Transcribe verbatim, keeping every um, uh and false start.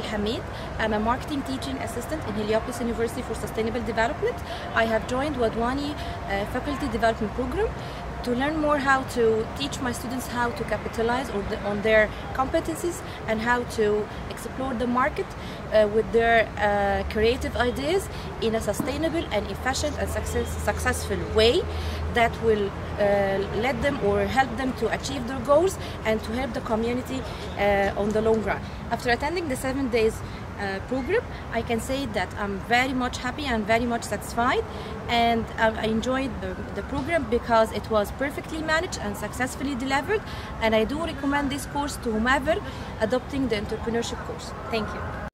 Abdelhamid. I'm a marketing teaching assistant in Heliopolis University for Sustainable Development. I have joined Wadwani uh, Faculty Development Program to learn more how to teach my students how to capitalize on, the, on their competencies and how to explore the market uh, with their uh, creative ideas in a sustainable and efficient and success, successful way that will uh, let them or help them to achieve their goals and to help the community uh, on the long run. After attending the seven days Uh, program, I can say that I'm very much happy and very much satisfied, and um, I enjoyed the, the program because it was perfectly managed and successfully delivered, and I do recommend this course to whomever adopting the entrepreneurship course. Thank you.